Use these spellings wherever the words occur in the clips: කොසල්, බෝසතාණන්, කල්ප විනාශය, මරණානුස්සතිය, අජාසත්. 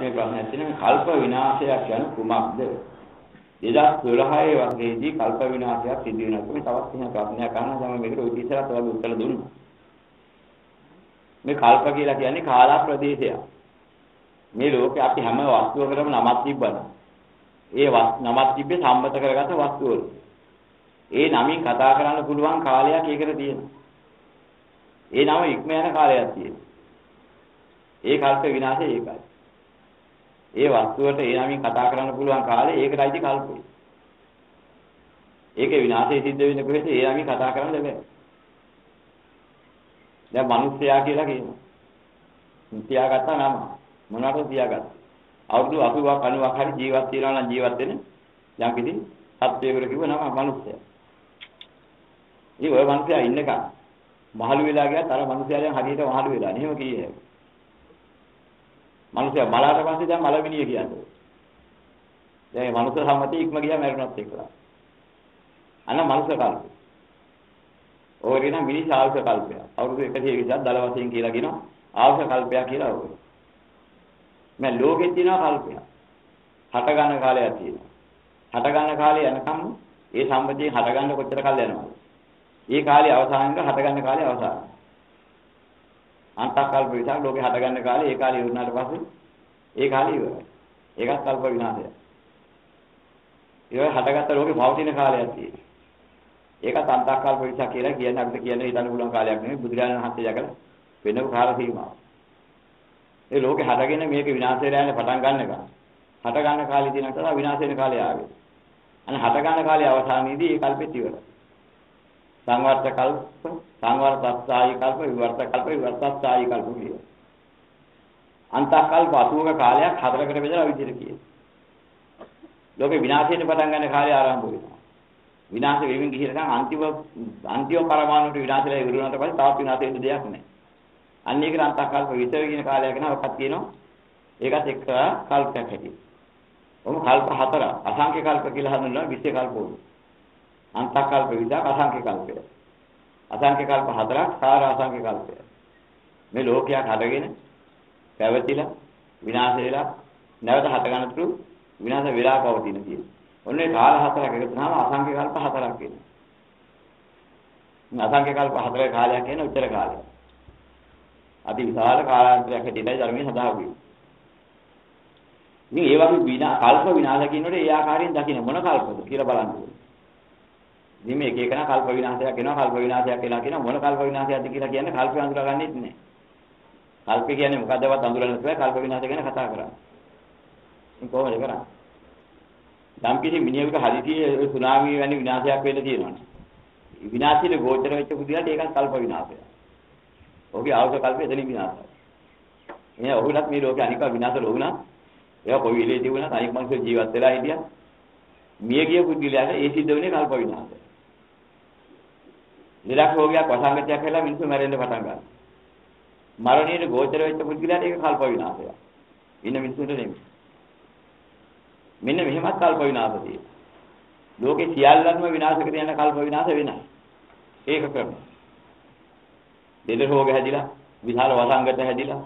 ප්‍රශ්නේ ප්‍රශ්නයක් තියෙනවා කල්ප විනාශයක් යන කුමක්ද 2012 වගේදී කල්ප විනාශයක් සිදු වෙනකොට මේ තවත් එහෙම ප්‍රශ්නයක් අහනවා තමයි මේකට ඔය ඉස්සරහට ඔයාලා උත්තර දුන්නා මේ කල්ප කියලා කියන්නේ කාලා ප්‍රදේශයක් මේ ලෝකේ අපි හැම වස්තුවකටම නමක් තිබ්බනවා ඒ නමක් තිබ්බේ සම්මත කරගත වස්තුවල ඒ නමින් කතා කරන්න පුළුවන් කාලයක් ඒකට තියෙනවා ඒ නම ඉක්ම යන කාලයක් තියෙනවා ඒ කල්ප විනාශය ඒකයි. ඒ වස්තුවට ඒ නමින් කතා කරන්න පුළුවන් කාලේ ඒකටයි කල්පය. ඒකේ විනාශය සිද්ධ වෙන කොහෙද ඒ නමින් කතා කරන්න බෑ. දැන් මිනිස්සයා කියලා කියනවා. තියාගත්තා නම මොනවාට තියාගත්තා. අවුරුදු 80ක් 90ක් හරි ජීවත් වෙනවා නම් ජීවත් වෙන යම් කිසි සත්වයකට කිව්ව නම මිනිස්සයා. ඉතින් ඔය මිනිස්සයා ඉන්නකම් මහලු වෙලා ගියත් අර මිනිස්සයා දැන් හරියට මහලු වෙලා නේ. එහෙම කීයේ. මනුස්සයා මලාට පස්සේ දැන් මලවිනිය කියන්නේ. දැන් මේ මනුස්ස සම්මතිය ඉක්ම ගියා මරණත් එක්කලා. අන්න මනුස්ස කල්පය. ඕකේ නම් මිනිස් ආවුෂ කල්පය. අවුරුදු 120ක් දල වශයෙන් කියලා කියනවා. ආවුෂ කල්පය කියලා ඕක. මේ ලෝකෙත් තියෙනවා කල්පය. හට ගන්න කාලයක් තියෙනවා. හට ගන්න කාලේ යනකම් ඒ සම්මතියෙන් හට ගන්න කොච්චර කාලයක් යනවද? ඒ කාලේ අවසානයේ හට ගන්න කාලේ අවසානයි. අන්තකල්ප විනාශය ලෝකේ හට ගන්න කාලේ ඒ කාලේ ඉවරනාට පස්සේ ඒ කාලේ ඉවරයි. ඒකත් කල්ප විනාශය. ඉතින් හටගත්ත ලෝකේ භෞතින කාලයක් තියෙනවා. ඒකත් අන්තකල්ප විනාශය කියලා කියන්නේ අපිට කියන්න හිතන්න පුළුවන් කාලයක් නෙමෙයි බුදුරජාණන් වහන්සේ යකල වෙන කාල සීමාවක්. ඒ ලෝකේ හටගෙන මේක විනාශය වෙලා යන පටන් ගන්නකම් හට ගන්න කාලේ තියෙන තරම් විනාශ වෙන කාලය ආවේ. අනේ හට ගන්න කාලේ අවසානයේදී ඒ කල්පෙත් ඉවරයි. සංවර්ත කල්ප සංවර්තස්සායි කල්ප විවර්තස්සායි කල්ප කියන අන්තකල්ප 80ක කාලයක් හතරකට බෙදලා විදිහට කියනවා ලෝකේ විනාශයෙන් පටන් ගන්න කාලය ආරම්භ වෙනවා විනාශ වෙමින් ගිහිනකන් අන්තිම පරමාණුට විනාශලා ඉවර වුණාට පස්සේ තාත් විනාශ වෙන්න දෙයක් නැහැ අන්න ඒකට අන්තකල්ප 20 කියන කාලයක් ගැන අපත් කියනවා ඒකත් එක්ක කල්පයක් ඇති ඔහොම කල්ප හතර අසංඛ්‍ය කල්ප කියලා හඳුන්වනවා 20 කල්ප වුණා අන්තකල්ප විදා අසංඛ්‍ය කල්පය. අසංඛ්‍ය කල්ප හතරක් සාර අසංඛ්‍ය කල්පය. මේ ලෝකයක් හදගෙන පැවතිලා විනාශ වෙලා නැවත හට ගන්නතුරු විනාශ වෙලා පවතින කියන. ඔන්නේ කාල හතරක් එකතු වුණාම අසංඛ්‍ය කල්ප හතරක් වෙනවා. මේ අසංඛ්‍ය කල්ප හතරේ කාලයක් කියන උත්තර කාලය. අති විශාල කාලාන්තරයක් හැටියටයි ධර්මයේ සඳහන් වෙන්නේ. ඉතින් ඒ වගේ කල්ප විනාශ කියනකොට ඒ ආකාරයෙන් දකින්න මොන කල්පද කියලා බලන්න. දිමේ එක එකන කල්ප විනාශයක් වෙනවා කල්ප විනාශයක් වෙනවා කියන මොන කල්ප විනාශයක්ද කියලා කියන්නේ කල්ප අඳුර ගන්නෙත් නෑ කල්ප කියන්නේ මොකදවත් අඳුරන්නේ නැහැ කල්ප විනාශය ගැන කතා කරන්නේ ඉතින් කොහොමද කරන්නේ ධම්පිටි මිනිහෙකුට හදිසියේ සුනාමි වැනි විනාශයක් වෙන්න තියෙනවනේ විනාශයේ ගෝචර වෙච්ච පුදුලට ඒකත් කල්ප විනාශයක් ඔහුගේ ආවක කල්පය එතනින් විනාශයි එයා ඔහුලත් මේ ලෝකේ අනික විනාශ ලෝුණා ඒවා කොයි වෙලේදී වුණත් අනික් මිනිස්සු ජීවත් වෙලා හිටියා මිය ගිය පුදුලට ඒ සිද්ධ වෙන්නේ කල්ප විනාශය නිරක්ෂෝගයක් වසංගතයක් වෙලා මිනිස්සු මැරෙන්න පටන් ගන්නවා. මරණයට ගෝචර වෙච්ච පුද්ගලයාට ඒක කල්ප විනාශයක්. ඉන්න මිනිස්සුන්ට නෙමෙයි. මෙන්න මෙහෙමත් කල්ප විනාශය. ලෝකේ සියල්ලම විනාශකට යන කල්ප විනාශ වෙනවා. ඒක ක්‍රම. දෙද රෝග හැදිලා, විශාල වසංගත හැදිලා,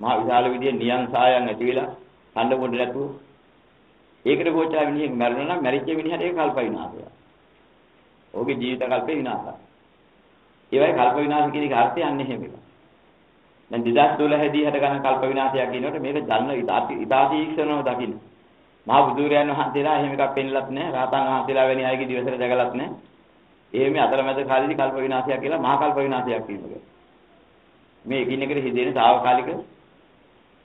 මහ විශාල විදිහේ නියං සායන් ඇති වෙලා, හඬ මොඩ නැතුව. ඒකට ගෝචර වෙන්නේ මැරෙනවා නම් මැරිච්ච මිනිහට ඒක කල්ප විනාශයක්. ඔහුගේ ජීවිත කල්පේ විනාශයි. ඒවයි කල්ප විනාශ කියන එක අර්ථය යන්නේ එහෙම එක. දැන් 2012 දී හට ගන්න කල්ප විනාශයක් කියනකොට මේක ජන්න ඉදාදීක්ෂණව දකින්න. මහා බුදුරයන් වහන්සේලා එහෙම එකක් පෙන්නලත් නැහැ. රාතන් වහන්සේලා වැනි අයගේ දිවසර දැකලත් නැහැ. එහෙම අතරමැද කාලෙදි කල්ප විනාශයක් කියලා මහා කල්ප විනාශයක් කියනවා. මේ එකිනෙකට හිදෙන සාවකාලික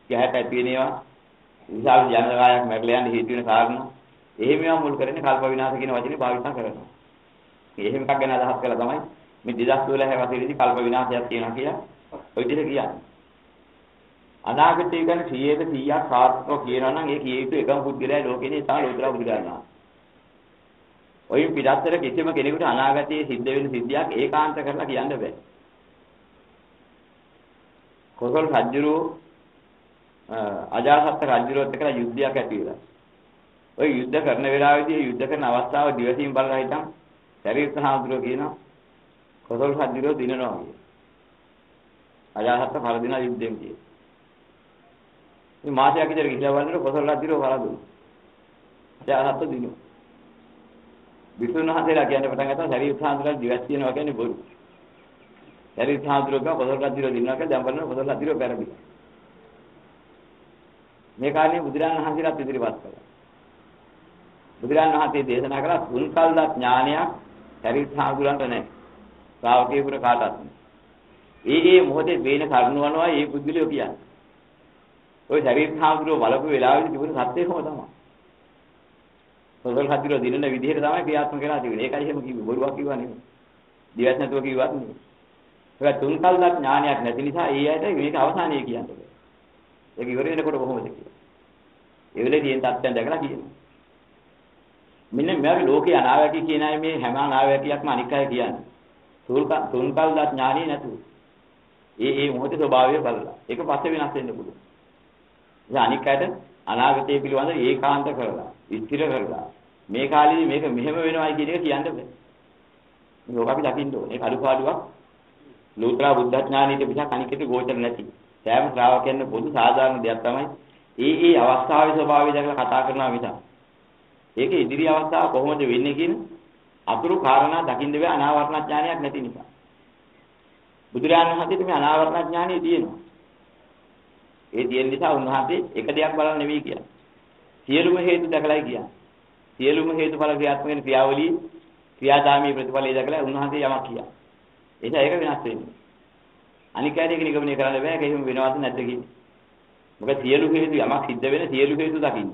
ගැහැට ඇති වෙන ඒවා විශාල ජනකායක් මැරලා යන හේතු වෙන කාරණා එහෙම ඒවා මුල් කරගෙන කල්ප විනාශ කියන වචනේ භාවිතා කරනවා. එහෙම එකක් ගැන අදහස් කළා තමයි මේ 2012 වසරේදී කල්ප විනාශයක් තියෙනවා කියලා ඔය විදිහට කියන්නේ. අනාගතය ගැන 100% සාර්ථකව කියනවා නම් ඒ කිය යුතු එකම පුද්ගලයා ලෝකෙදී තමයි ලෝකලා බුදු දන්නවා. ඔය පිටත්තර කිසිම කෙනෙකුට අනාගතයේ සිද්ධ වෙන සිද්ධියක් ඒකාන්ත කරලා කියන්න බෑ. කොසල් රජුරෝ අජාසත් රජුරෝත් එක්කලා යුද්ධයක් ඇති වෙලා. ඔය යුද්ධ කරන වෙලාවේදී යුද්ධ කරන අවස්ථාව දිවසින් බලලා හිටන් ශරීරත හාමුදුරුවෝ කියනවා කොසල් හාමුදුරුවෝ දිනනවා කියලා. අජාසත් පරදින යුද්ධයෙන් කියනවා. මාසයක් විතර ගිහිල්ලා වන්දර කොසල්ලා දිරෝ වරදුන. දැන් හත දිනු. විසුණුහන්සේලා කියන්න පටන් ගත්තා ශරීරාන්තරලා දිවස් කියනවා කියන්නේ බොරු. ශරීරාන්තරක කොසල්ලා දිරෝ දිනවා කියන්නේ දැන් බලන්න කොසල්ලා දිරෝ පෙරදින. මේ කාරණේ බුදුරජාණන් වහන්සේලා ඉදිරිපත් කළා. බුදුරජාණන් වහන්සේ දේශනා කළා තුන්කල්ලා ඥානයක් ශරීරාන්තරන්ට නැහැ. ශ්‍රාවකේපුර කාටවත් නැහැ. ඒ මොහොතේ වේන කරුණවනවා ඒ බුද්ධිලිය කියන්නේ. ඔය ශරීරාන්තරෝ වලපු වෙලාවෙදි තිබුණ සත්‍යය කොහොම තමයි. කොසල් හදිරෝ දිනන විදිහට තමයි ක්‍රියාත්මක වෙලා තිබුණේ. ඒකයි එහෙම කිව්වේ බොරුවක් කිව්වා නෙමෙයි. දිවස් නැතුව කිව්වත් නෙමෙයි. ඒක තුන්කල්ලා ඥානයක් නැති නිසා ඒ ඇයිද මේක අවසානයේ කියන්නේ. ඒක ඉවර වෙනකොට කොහොමද කියලා. ඒ වෙලේදී එන් තත්ත්වයන් දැකලා කියනවා. මෙන්න මෙයාගේ ලෝකේ අනාවැකි කියන අය මේ හැම අනාවැකියක්ම අනික් අය කියන්නේ. තුන්කල්ලා ඥානිය නැතුව. ඒ මොහොතේ ස්වභාවය බලලා. ඒක පස්සේ වෙනස් වෙන්න පුළුවන්. ඒ අනික් අයට අනාගතය පිළිබඳ ඒකාන්ත කරලා, ස්ථිර කරලා මේ කාලෙදි මේක මෙහෙම වෙනවයි කියන එක කියන්න බෑ. මේක අපි දකින්න ඕනේ. ඒක අනුපාඩුවක්. ලෝත්‍රා බුද්ධ ඥානීය පිටක් අනිකට ගෝචර නැති. සෑම ශ්‍රාවකයන්ගේ පොදු සාධාරණ දෙයක් තමයි ඒ අවස්ථාවේ ස්වභාවය දැකලා කතා කරනවා මිස. ඒක ඉදිරි අවස්ථාව කොහොමද වෙන්නේ කියන අතුරු කාරණා දකින්න බෑ අනාවරණ ඥානයක් නැති නිසා. බුදුරජාණන් වහන්සේට මේ අනාවරණ ඥානය තියෙනවා. ඒ තියෙන නිසා උන්වහන්සේ එක දෙයක් බලන්න නෙවෙයි කියන්නේ. සියලුම හේතු දැකලායි කියන්නේ. සියලුම හේතුඵල ක්‍රියාත්මක වෙන ක්‍රියාවලිය ක්‍රියාදාමී ප්‍රතිඵලය දැකලා උන්වහන්සේ යමක් කියන්නේ. එනිසා ඒක වෙනස් වෙන්නේ. අනිකාරයේ නිගමනය කරන්න බෑ. ඒක එහෙම වෙනවද නැද්ද කියන්නේ. මොකද සියලු හේතු යමක් සිද්ධ වෙන සියලු හේතු දකින්න.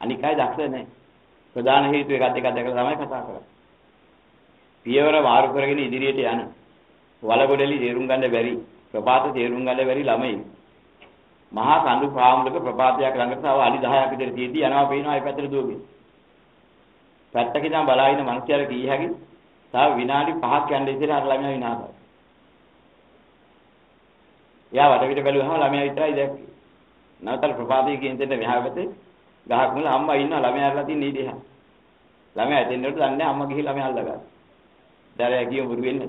අනිකාය දක්ෂ නැහැ. ප්‍රධාන හේතු එකක් දැකලා තමයි කතා කරන්නේ. පියවර මාරු කරගෙන ඉදිරියට යන වලගොඩලි තේරුම් ගන්න බැරි ප්‍රපාත තේරුම් ගන්න බැරි ළමයි මහා කඳු පාමුලක ප්‍රපාතයක් ළඟට තව අඩි 10ක් විතර තියෙද්දී යනවා පේනවා ඒ පැත්තට දුවගෙන පැත්තක ඉඳන් බලාගෙන මිනිස්සුන්ට කී හැකි තව විනාඩි 5ක් යන්න ඉතින් අර ළමයා විනාශයි. යා වටපිට බැලුවහම ළමයා විතරයි දැක්කේ. නැවතත් ප්‍රපාතයේ කේන්දරේ මෙහා පැත්තේ ගහක් මුල අම්මා ඉන්නවා ළමයා අරලා තින්නේ ඉතින්. ළමයා එතෙන්ට දන්නේ අම්මා ගිහින් ළමයා අල්ලගත්තා. දැරය ගිය මුරු වෙන්නේ.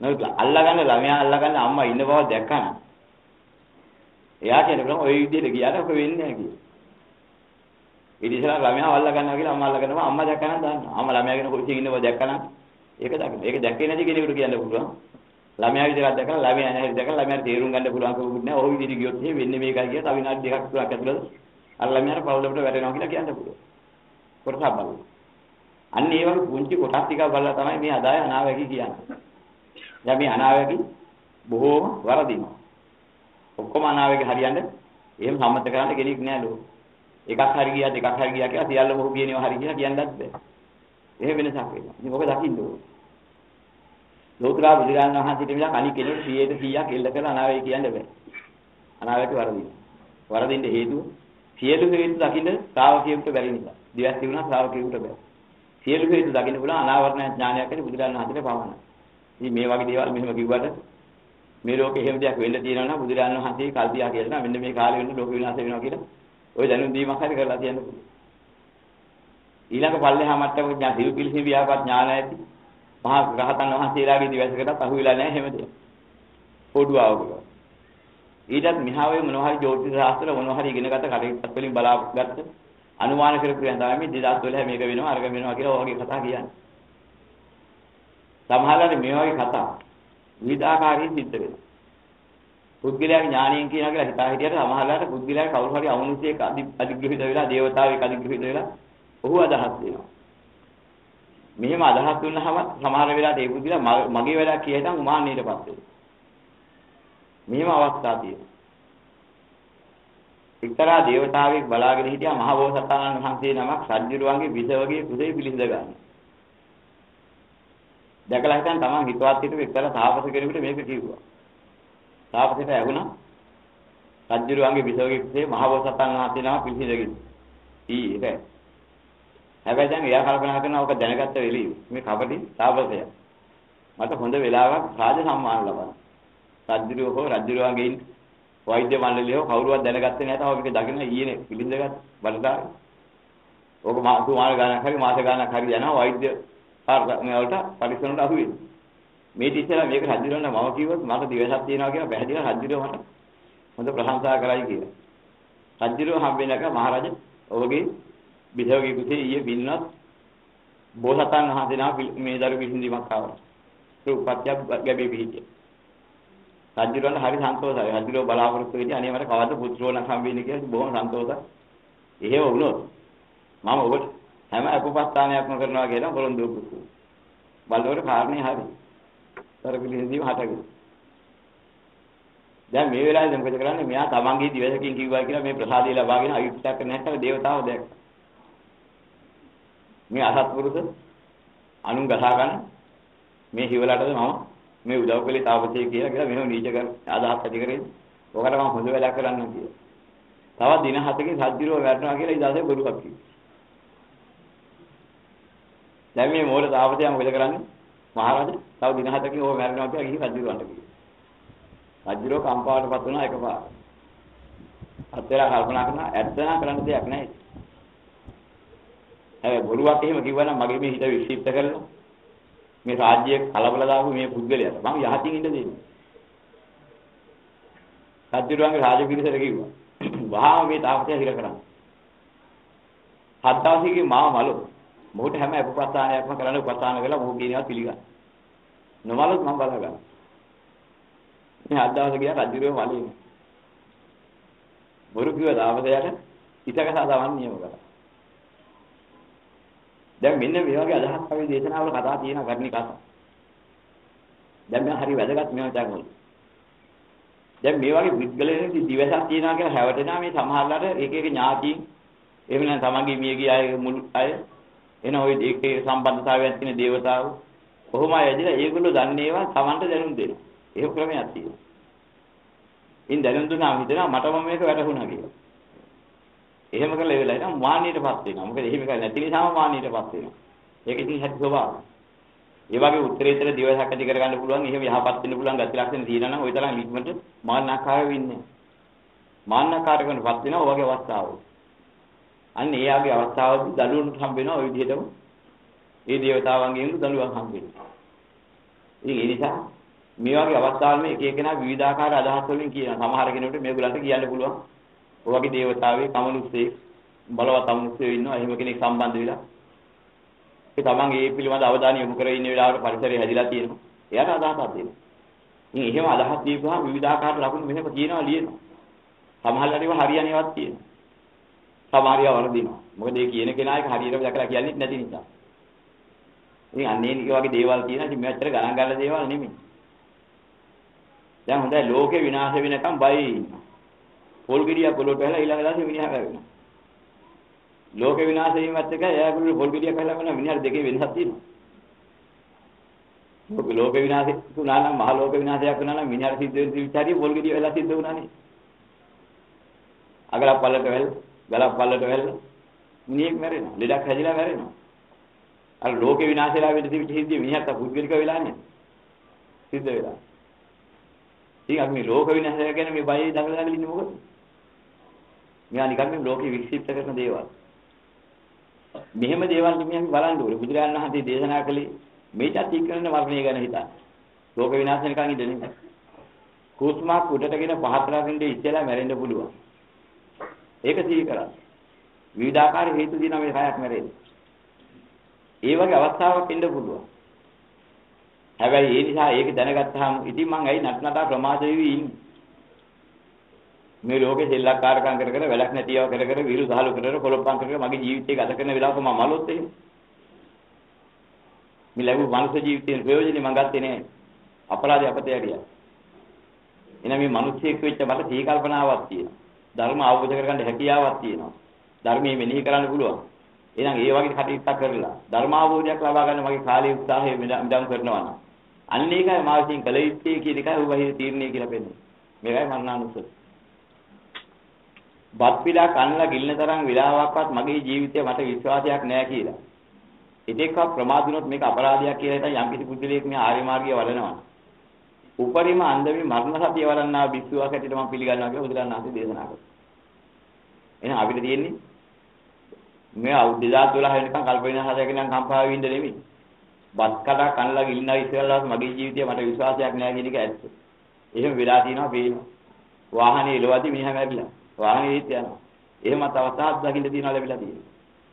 නැත්නම් අල්ලගන්න ළමයා අල්ලගන්න අම්මා ඉන්න බව දැක්කම එයා කියනවා ඔය විදිහට ගියාට ඔක වෙන්නේ නැහැ කියලා. ඉතින්සලා ළමයා අල්ලගන්නවා කියලා අම්මා අල්ලගන්නවා අම්මා දැක්කම දානවා. අම්මා ළමයාගෙන කොච්චර ඉන්න බව දැක්කම ඒක දකින්න. ඒක දැක්කේ නැති කෙනෙකුට කියන්න පුළුවන්. ළමයා විදිහට දැක්කම ළමයා නැහැ දැක්කම ළමයාට තේරුම් ගන්න පුළුවන් කවුරුත් නැහැ. ඔය විදිහට ගියොත් එහෙ වෙන්නේ මේකයි කියලා තව විනාඩි දෙකක් තුනක් ඇතුළත අර ළමයාට පවුලකට වැටෙනවා කියලා කියන්න පුළුවන්. කොටසක් බලන්න. අන්න ඒ වගේ පුංචි කොටස් ටිකක් බලලා තමයි මේ අදාය අනාවැකි කියන්නේ. දැන් මේ අනාවැකි බොහෝම වරදිනවා. ඔක්කොම අනාවැකි හරියන්න එහෙම සම්මත කරන්න කෙනෙක් නෑ ලෝකෙ. එකක් හරි ගියා දෙකක් හරි ගියා කියලා සියල්ලම ඔහු කියනවා හරි කියලා කියන්නත් බෑ. එහෙම වෙනසක් වෙනවා. ඉතින් ඔබ දකින්න ඕනේ. ලෝතරා බුදුරජාණන් වහන්සේට මිසක් අනික කෙනෙක් 100% එල්ල කරන අනාවැකි කියන්න බෑ. අනාවැකි වරදිනවා. වරදින්න හේතුව සියලු හේතු දකින්න ශ්‍රාවකයෙකුට බැරි නිසා. දිවස් තිබුණා ශ්‍රාවකයෙකුට බෑ. සියලු හේතු දකින්න පුළුවන් අනාවරණ ඥානයක් ඇති බුදුරජාණන් වහන්සේට පමණයි. ඉතින් මේ වගේ දේවල් මෙහෙම කිව්වට මේ ලෝකේ එහෙම දෙයක් වෙන්න තියෙනවා නම් බුදුරජාණන් වහන්සේ කල්පියා කියලා මෙන්න මේ කාලේ වෙන්න ලෝක විනාශ වෙනවා කියලා ඔය දැනුම් දීමක් හරි කරලා තියන්න පුළුවන්. ඊළඟ පල්ලෙහා මට්ටමක ඥාන දිවිපිලිසි ව්‍යාපත් ඥාන ඇති මහා රහතන් වහන්සේලාගේ දිවසකටත් අහු වෙලා නැහැ හැමදේම. පොඩුවවක. ඊටත් මෙහාවේ මොනවා හරි ජ්‍යොතිෂ ශාස්ත්‍ර මොනවා හරි ඉගෙනගත්ත කටයුත්තක් වලින් බලාපොරොත්තු ගත්ත අනුමාන කරපු යන තමයි 2012 මේක වෙනවා අරග වෙනවා කියලා ඔය වගේ කතා කියන්නේ. සමහරවිට මේ වගේ කතා විවිධාකාරයෙන් සිද්ධ වෙනවා. පුද්ගලයාගේ ඥාණයෙන් කියනවා කියලා හිතා හිටියට සමහරවිට පුද්ගලයා කවුරු හරි අවුනුසියක අධිග්‍රහිත වෙලා, දේවතාවෙක් අධිග්‍රහිත වෙලා ඔහු අදහස් දෙනවා. මෙහෙම අදහස් දුන්නාම සමහර වෙලාවට ඒ පුද්ගලයා මගේ වැඩක් කියලා හිතන් උමාන්නයටපත් වෙනවා. මෙහෙම අවස්ථා තියෙනවා. එක්තරා දේවතාවෙක් බලාගෙන හිටියා මහ බෝසතාණන් වහන්සේ නමක් රජුරුවන්ගේ විසවගේ කුසේ පිළිඳ ගන්න. දැකලා හිටන් තමන් හිතවත් හිටු එක්තරා තාපස කෙනෙකුට මේක කිව්වා. තාපසයට ඇහුණා රජුරුවන්ගේ විසවගේ කුසේ මහ බෝසතාණන් වහන්සේ නම පිළිඳගෙන. ඒක. හැබැයි දැන් එයා කල්පනා කරනවා ඔක දැනගත්ත වෙලෙයි මේ කපටි තාපසයා. මට හොඳ වෙලාවක් රාජ සම්මාන ලබන්න. රජුරුවෝ රජුරුවන්ගේ වෛද්‍ය මණ්ඩලය කවුරුවත් දැනගත්තේ නැහැ තාම මේක දකින්න ඊයේ පිළිඳගත් බලදා. ඕක මාස ගානක් හරි මාස ගානක් හරි යනවා වෛද්‍ය මේ වලට පරිස්සමට අහු වෙන්නේ. මේ තිස්සලා මේක හදිරවන්න මම කිව්වොත් මට දිවසක් තියනවා කියලා බැහැදිලා හදිරව මට හොඳ ප්‍රශංසා කරයි කියලා. රජුරෝ හම්බෙන්නක මහරජ ඔබගේ බිසවගේ පුතේ ඊයේ වින්නත් බෝසතන් වහන්සේලා මේ දරු විසඳීමක් ආවා. ඒ උපත්යක් ගැබේ පිහිටිය. රජුරන් හරි සන්තෝෂයි. රජුරෝ බලාපොරොත්තු වෙන්නේ අනේ මට කවද පුත්‍රෝ නම් හම්බෙන්නේ කියලා බොහොම සන්තෝෂයි. එහෙම වුණොත් මම ඔබට හැම අපපස්ථානයක්ම කරනවා කියලා පොරොන්දු වුණා. බලවර කාරණේ හරි. තරපිලින්දීම හටගෙන. දැන් මේ වෙලාවේ මොකද කරන්නේ? මෙයා තමන්ගේ දිවසකින් කිව්වා කියලා මේ ප්‍රසාදය ලබාගෙන අවිප්පිටක් කරන්නේ නැත්නම් දේවතාවෝ දැක්කා. මේ අසත්පුරුෂ අනුන් ගසා ගන්න මේ හිවලටද මම මේ උදව් කළේ තාපසේ කියලා මෙහෙම නීච කර අදහස් ඇති කරේ. ඔකට මම හොඳ වෙලා කරන්න කියලා. තවත් දින 7කින් සද්දිරෝ වැටෙනවා කියලා ඉඳලා බොරු කක් කිව්වා. දැන් මේ මෝර තාපසයා මොකද කරන්නේ? මහරජා තව දින 7කින් ඕව මැරෙනවා කියලා ගිහින් සද්දිරවන්ට කිව්වා. රජුරෝ කම්පාවට පත් වුණා එකපාර. අත්‍යලා කල්පනා කරනවා ඇත්තනා කරන්න දෙයක් නැහැ. හැබැයි බොරුවක් එහෙම කිව්වනම් මගේ මේ හිත විශ්චිප්ත කරනවා. මේ රාජ්‍ය කලබල දාපු මේ පුද්ගලයාට මම යහතින් ඉඳ දෙන්නේ. රජුරෝගේ රාජපිරිසට කිව්වා. වහාම මේ තාපසය හිර කරන්න. හත් දවසකින් මාව මලෝ. මොකට හැම අපපස්ථානයක්ම කරන්න උපස්ථාන කළා මොහු කියනවා පිළිගන්න. නොමලොත් මම බලාගන්නවා. මේ හත් දවස ගියා රජුරෝ වලින් බොරු කිව්ව දාපසයට ඉතකස දවන්න නියම කරා. දැන් මෙන්න මේ වගේ අදහස් අපි දේශනාවල කතා තියෙන කර්ණිකාස. දැන් මම හරි වැදගත් මේවා දැන්. දැන් මේ වගේ විද්ගලයේ දිවසක් තියනවා කියලා හැවටෙනා මේ සමහරලාට එක එක ඥාතියින් එහෙම නැත්නම් තමන්ගේ මියගේ අය මුළු අය එන ওই ඒකේ සම්බන්ධතාවයක් තියෙන දේවතාවෝ කොහොම ඇදිලා ඒගොල්ලෝ දන්නේ ඒවා තමන්ට දැනුම් දෙනවා. ඒ ක්‍රමයක් තියෙනවා. ඉන් දැනුම් දුන්නා හිතනවා මටම මේක වැටහුණා කියලා. එහෙම කරලා ඉවරලා ඉතින් මාන්නයටපත් වෙනවා. මොකද එහෙම කරන්නේ නැති නිසාම මාන්නයටපත් වෙනවා. ඒක ඉතින් හැටි ස්වභාවය. ඒ වගේ උත්තරීතර දිවසක් ඇති කරගන්න පුළුවන්, එහෙම යහපත් වෙන්න පුළුවන් ගති ලක්ෂණ තියෙනවා නම් ওই තරම් ඉක්මනට මාන්නාකාරය වෙන්නේ නැහැ. මාන්නාකාරකමටපත් වෙනවා ඔයගේ අවස්ථාවෝ. අන්න ඒ ආගේ අවස්ථාවදී දලුවන්ට හම්බ වෙනවා ওই විදිහටම. ඒ දේවතාවන්ගෙන් දලුවන් හම්බ වෙනවා. ඉතින් ඒ නිසා මේ වගේ අවස්ථාවල මේ එක එකනා විවිධාකාර අදහස් වලින් කියන සමහර කෙනෙකුට මේගොල්ලන්ට කියන්න පුළුවන් ඔයගේ දේවතාවේ කමනුස්සේ බලවත් අමනුස්සයෝ ඉන්නවා එහෙම කෙනෙක් සම්බන්ධ වෙලා ඒ තමන් ඒ පිළිබඳ අවධානය යොමු කරගෙන ඉන්න වෙලාවට පරිසරය හැදිලා තියෙනවා එයාට අදහසක් දෙනවා. ඉතින් එහෙම අදහස් දීපුවාම විවිධාකාර ලකුණු මෙහෙම කියනවා ලියනවා. සමහරවල් ඒවා හරියනේවත් තියෙනවා. සමහරියා වරදිනවා. මොකද ඒ කියන කෙනා ඒක හරියටම දැකලා කියන්නේ නැති නිසා. ඉතින් අන්නේ වගේ දේවල් තියෙනවා. ඉතින් මේ ඇත්තට ගණන් ගන්න දේවල් නෙමෙයි. දැන් හොඳයි ලෝකේ විනාශ වෙනකම් බයි ඉන්නවා. පොල්ගිරිය පොළොට වැහලා ඊළඟ දවසේ මිනිහා වැවෙනවා. ලෝකේ විනාශ වීමත් එක එයාගේ පොල්ගිරිය කැලම වෙන මිනිහා දෙකේ වෙනසක් තියෙනවා. මොකද ලෝකේ විනාශය තුනා නම් මහ ලෝක විනාශයක් වෙනවා නම් මිනිහා සිද්ධ වෙන විචාරිය පොල්ගිරිය වෙලා සිද්ධ වුණානේ. අගලක් පල්ලට වැල්ලා, ගලක් පල්ලට වැල්ලා මිනිහෙක් මැරෙනවා. ලෙඩක් හැදිලා මැරෙනවා. අර ලෝකේ විනාශයලා වෙද්දී විචිහිද්දී මිනිහා පුද්ගලික වෙලානේ. සිද්ධ වෙලා. ඉතින් අපි මේ ලෝක විනාශය ගැන මේ බයයි දඟලලා ඉන්නේ මොකද? මෙයා නිකන් මේ ලෝකෙ වික්ෂිප්ත කරන දේවල්. මෙහෙම දේවල් මේ අපි බලන්න ඕනේ. බුදුරජාණන් වහන්සේ දේශනා කළේ මේ ත්‍ත්‍ීකරණ වර්ණය ගැන හිතන්න. ලෝක විනාශය නිකන් ඉඳ නෙමෙයි. කුස්මක් උඩටගෙන පහතරකින් ඉස්සෙලා මැරෙන්න පුළුවන්. ඒක සිහි කරගන්න. විවිධාකාර හේතු දිනා මේ කයක් මැරෙන්නේ. ඒ වගේ අවස්ථාවක් ඉන්න පුළුවන්. හැබැයි ඒ නිසා ඒක දැනගත්තාම ඉතින් මං ඇයි නටනටා ප්‍රමාද වෙවි ඉන්නේ මේ ලෝකේ සෙල්ලක්කාරකම් කර කර වැලක් නැතිව කර කර විරු සහලු කර කර කොළොප්පම් කර කර මගේ ජීවිතේ ගත කරන වෙලාවක මම මලොත් එහෙම මේ ලැබු මනුෂ්‍ය ජීවිතේ ප්‍රයෝජනේ මං ගත්තේ නෑ අපරාධය අපතේ ඇරියා එන මේ මිනිස්සෙක් වෙච්ච මට තී කල්පනාවක් තියෙනවා ධර්ම අවබෝධ කරගන්න හැකියාවක් තියෙනවා ධර්මයේ මෙනෙහි කරන්න පුළුවන් එහෙනම් ඒ වගේ කටයුත්තක් කරලා ධර්ම අවබෝධයක් ලබා ගන්න මගේ කාලයේ උත්සාහය මෙදම් කරනවා නම් අන්න ඒකයි මා විසින් කළ යුත්තේ කියන එකයි ඔබගේ තීරණය කියලා පෙන්නේ. මේකයි මරණානුස්සතිය. බත් පිලා කන්නලා ගිල්න තරම් වෙලාවක්වත් මගේ ජීවිතේ මට විශ්වාසයක් නැහැ කියලා. ඉතින්කව ප්‍රමාදුනොත් මේක අපරාධයක් කියලා හිතන යම්කිසි පුද්ගලයෙක් මේ ආර්ය මාර්ගය වඩනවා. උපරිම අන්දමේ මරණ සතිය වඩන්නා භික්ෂුවක් හැටියට මම පිළිගන්නවා කියලා බුදුරණන් වහන්සේ දේශනා කළා. එහෙනම් අපිට තියෙන්නේ මේ අවුරුදු 2012 වෙනකන් කල්ප විනාශය ගැන කම්පා වෙන්න දෙමි. බත් කඩක් අනලා ගිල්නා ඉස්සෙල්ලා මගේ ජීවිතේ මට විශ්වාසයක් නැහැ කියන එක ඇත්ත. එහෙම වෙලා තිනවා වේනවා. වාහනේ එළවදී මිනිහා මැරිලා. වාහනේ ඉත් යනවා. එහෙමත් අවස්ථාවක් දකින්න තියනවා ලැබිලා තියෙනවා.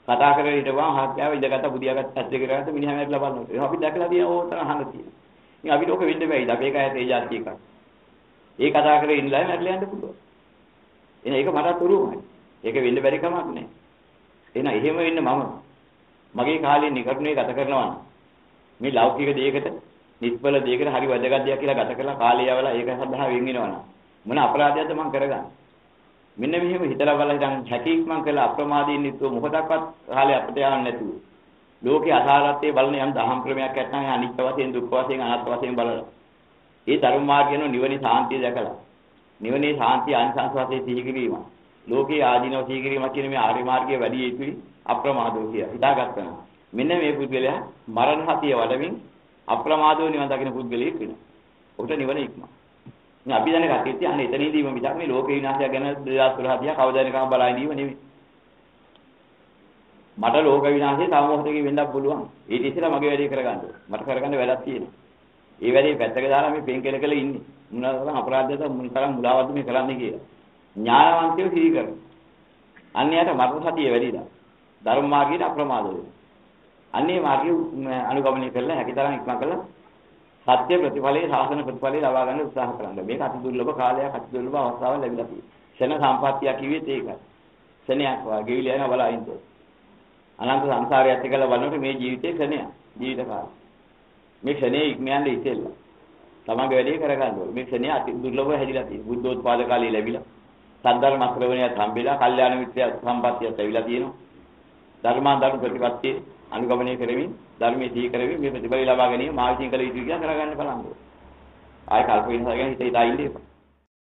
කතා කරගෙන හිටපුවාම හත්යාව ඉඳගත්ත බුදියාගත්ත ඇස්සේ කරගත්ත මිනිහා මැරිලා බලනවා. ඒක අපි දැකලා තියෙන ඕතන අහන්න තියෙනවා. ඉතින් අපිට ඕක වෙන්න බෑයිද? අපි ඒකයි තේජාති එකක්. ඒ කතා කරගෙන ඉන්නලා මැරිලා යන්න පුළුවන්. එහෙනම් ඒක මට උරුමයි. ඒක වෙන්න බැරි කමක් නෑ. එහෙනම් එහෙම වෙන්න මම මගේ කාලේ නිකරුණේ ගත කරනවා නම් මේ ලෞකික දෙයකට නිෂ්ඵල දෙයකට හරි වැදගත් දෙයක් කියලා ගත කරලා කාලය යවලා ඒක සඳහා වෙන් වෙනවා නම් මොන අපරාධයක්ද මම කරගන්නේ? මෙන්න මෙහෙම හිතලා බලලා ඉතින් හැකීක් මම කළ අප්‍රමාදයෙන් නිතුව මොකටවත් කාලේ අපිට යවන්න නැතුව ලෝකේ අසාරත්වයේ බලන යම් දහම් ක්‍රමයක් නැත්නම් ඒ අනිත්‍ය වශයෙන් දුක් වශයෙන් අනාත්ම වශයෙන් බලලා ඒ ධර්ම මාර්ගයන නිවනේ සාන්තිය දැකලා නිවනේ සාන්තිය අනිසංස වශයෙන් සිහි කිරීම ලෝකේ ආදීනව සිහි කිරීම කියන මේ ආර්ය මාර්ගයේ වැඩි යුතුයි අප්‍රමාදෝ කියලා හිතාගත්තා. මෙන්න මේ පුද්ගලයා මරණ හතිය වඩමින් අප්‍රමාදෝ නිවන් දකින්න පුද්ගලයෙක් වෙනවා. උට නිවන ඉක්මන. ඉතින් අපි දැන ගත්තේ අනේ එතනදීම මිසක් මේ ලෝක විනාශය ගැන 2012 දිහා කවදානිකම බලන්නේ නෙවෙයි. මට ලෝක විනාශය සමෝහයෙන් වෙන්නත් පුළුවන්. ඊට ඉස්සෙල්ලා මගේ වැඩේ කරගන්න ඕනේ. මට කරගන්න වැඩක් තියෙනවා. ඒ වැඩේ පැත්තක දාලා මේ පෙන් කෙලකල ඉන්නේ. මොනතරම් අපරාධයද මොනතරම් මුලාවද්ද මේ කරන්නේ කියලා. ඥානවන්තයෝ සිහි කරගන්න. අන්‍යයට මරණ හතිය වැඩිලා. ධර්ම මාර්ගයේ අප්‍රමාදෝ වෙනවා. අනේ මාර්ගය අනුගමනය කරලා හැකි තරම් ඉක්මන් කරලා සත්‍ය ප්‍රතිඵලයේ සාසන ප්‍රතිඵලයේ ලබා ගන්න උත්සාහ කරන්න. මේක අති දුර්ලභ කාලයක් අති දුර්ලභ අවස්ථාවක් ලැබිලා තියෙනවා. ෂණ සම්පත්තිය කිව්වෙත් ඒකයි. ෂණයක් වාගේ විල යනවා බලයින්ද. අනන්ත සංසාරයත් එක්කලා බලනකොට මේ ජීවිතේ ෂණයක්. ජීවිත කාලය. මේ ෂණේ ඉක්මයන්ද ඉතිල්ල. තමන්ගේ වැඩේ කරගන්න ඕනේ. මේ ෂණේ අති දුර්ලභව හැදිලා තියෙනවා. බුද්ධෝත්පාද කාලේ ලැබිලා. සද්ධර්ම ශ්‍රවණයත් හම්බෙලා, කල්යාණ මිත්‍ය සම්පත්තියත් ලැබිලා තියෙනවා. ධර්මාධර්ම ප්‍රතිපත්තියේ අනුගමනය කරමින් ධර්මයේ දී කරමින් මේ ප්‍රතිඵල ලබා ගැනීම මා විසින් කළ යුතු කියලා කරගන්න බලන්න ඕනේ. ආයි කල්ප වෙනසක් ගැන හිතේ දායින්නේ.